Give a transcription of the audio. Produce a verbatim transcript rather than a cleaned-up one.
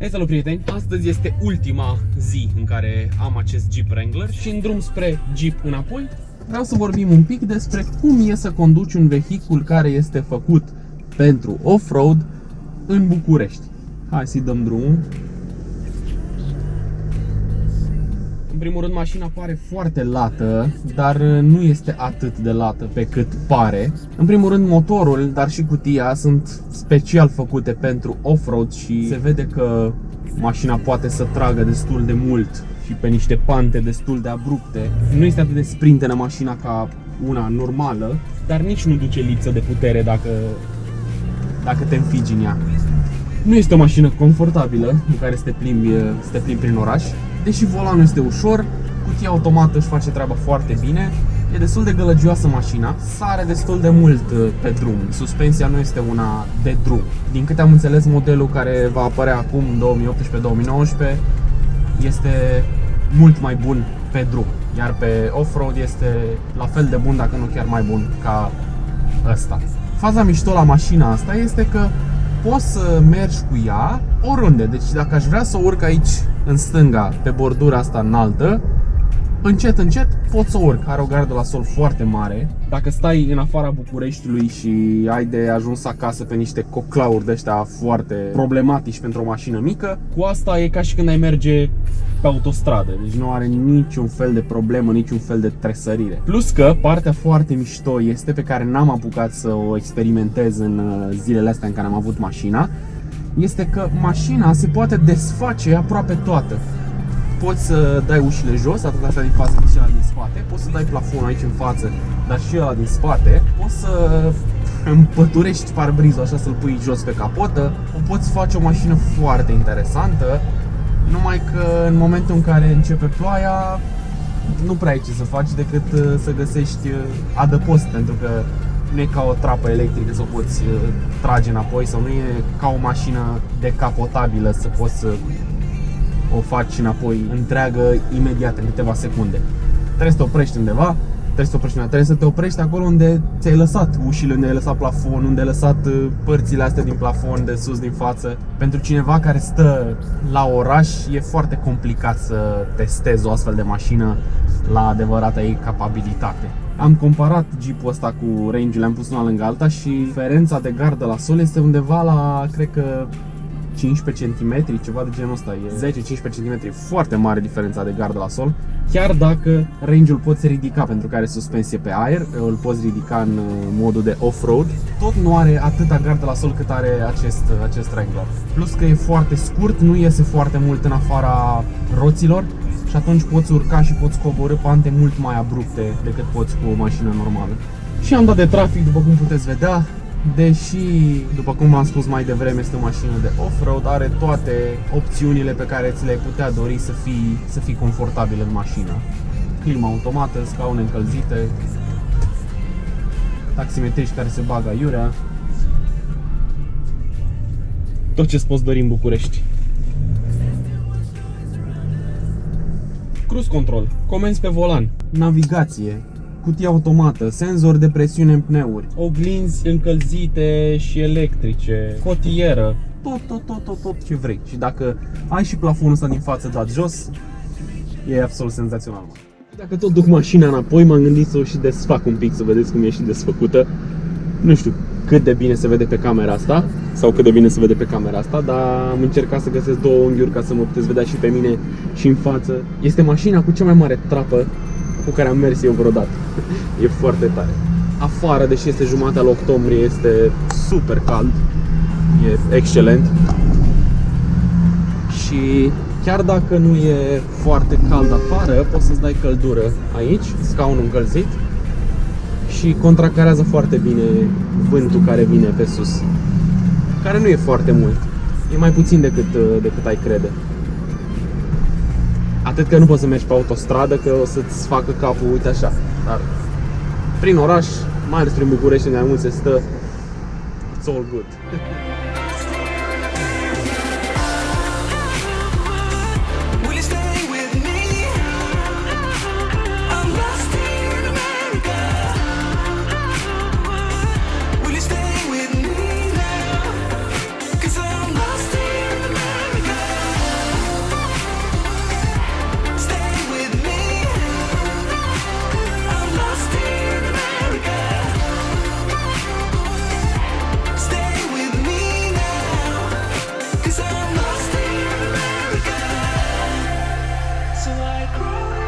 Ei, salut prieteni! Astăzi este ultima zi în care am acest Jeep Wrangler și în drum spre Jeep înapoi vreau să vorbim un pic despre cum e să conduci un vehicul care este făcut pentru off-road în București. Hai să-i dăm drumul. În primul rând, mașina pare foarte lată, dar nu este atât de lată pe cât pare. În primul rând, motorul, dar și cutia sunt special făcute pentru off-road și se vede că mașina poate să tragă destul de mult și pe niște pante destul de abrupte. Nu este atât de sprintenă mașina ca una normală, dar nici nu duce lipsă de putere dacă, dacă te înfigi în ea. Nu este o mașină confortabilă în care să te plimbi, să te plimbi prin oraș. Deși volanul este ușor, cutia automată își face treaba foarte bine, e destul de gălăgioasă mașina, sare destul de mult pe drum, suspensia nu este una de drum. Din câte am înțeles, modelul care va apărea acum, două mii optsprezece două mii nouăsprezece, este mult mai bun pe drum, iar pe off-road este la fel de bun, dacă nu chiar mai bun ca ăsta. Faza mișto la mașina asta este că poți să mergi cu ea oriunde, deci dacă aș vrea să urc aici în stânga, pe bordura asta înaltă, încet, încet pot să urc. Are o gardă la sol foarte mare. Dacă stai în afara Bucureștiului și ai de ajuns acasă pe niște coclauri de ăștia foarte problematici pentru o mașină mică, cu asta e ca și când ai merge pe autostradă, deci nu are niciun fel de problemă, niciun fel de tresărire. Plus că partea foarte mișto este, pe care n-am apucat să o experimentez în zilele astea în care am avut mașina, este că mașina se poate desface aproape toată. Poți să dai ușile jos, atât așa din față cât și ăla din spate, poți să dai plafonul aici în față, dar și ăla din spate, poți să împăturești parbrizul așa să-l pui jos pe capotă, o poți face o mașină foarte interesantă, numai că în momentul în care începe ploaia, nu prea ai ce să faci decât să găsești adăpost, pentru că nu e ca o trapă electrică să o poți trage înapoi, sau nu e ca o mașină decapotabilă să poți să o faci înapoi întreagă imediat, în câteva secunde. Trebuie să te oprești undeva, trebuie să te oprești undeva, trebuie să te oprești acolo unde ți-ai lăsat ușile, unde ai lăsat plafon, unde ai lăsat părțile astea din plafon, de sus, din față. Pentru cineva care stă la oraș, e foarte complicat să testezi o astfel de mașină la adevărata ei capabilitate. Am comparat Jeep-ul ăsta cu Range, le-am pus una lângă alta și diferența de gardă la sol este undeva la, cred că, cincisprezece centimetri, ceva de genul ăsta, e zece cincisprezece centimetri, foarte mare diferența de gardă la sol. Chiar dacă Range-ul poți ridica, pentru că are suspensie pe aer, îl poți ridica în modul de off-road, tot nu are atâta gardă la sol cât are acest, acest Wrangler. Plus că e foarte scurt, nu iese foarte mult în afara roților și atunci poți urca și poți coborî pante mult mai abrupte decât poți cu o mașină normală. Și am dat de trafic, după cum puteți vedea. Deși, după cum am spus mai devreme, este o mașină de off-road, are toate opțiunile pe care ți le-ai putea dori să fii, să fii confortabil în mașină. Climă automată, scaune încălzite, taximetriști care se bagă aiurea, tot ce-ți poți dori în București. Cruise control, comenzi pe volan, navigație, cutie automată, senzor de presiune în pneuri, oglinzi încălzite și electrice, cotieră, tot, tot, tot, tot, tot ce vrei. Și dacă ai și plafonul ăsta din față dat jos, e absolut senzațional. Dacă tot duc mașina înapoi, m-am gândit să o și desfac un pic, să vedeți cum e și desfăcută. Nu știu cât de bine se vede pe camera asta, sau cât de bine se vede pe camera asta, dar am încercat să găsesc două unghiuri ca să mă puteți vedea și pe mine și în față. Este mașina cu cea mai mare trapă cu care am mers eu vreodată. E foarte tare. Afară, deși este jumatea lui octombrie, este super cald. E excelent. Și chiar dacă nu e foarte cald afară, poți să-ți dai căldură aici, scaunul încălzit, și contracarează foarte bine vântul care vine pe sus, care nu e foarte mult. E mai puțin decât, decât ai crede. Atât că nu poți să mergi pe autostradă, că o să-ți facă capul, uite așa. Dar prin oraș, mai ales prin București, unde mai mult se stă, it's all good. I cry.